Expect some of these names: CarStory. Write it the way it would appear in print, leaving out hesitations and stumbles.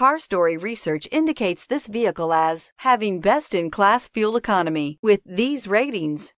CarStory research indicates this vehicle as having best-in-class fuel economy. With these ratings,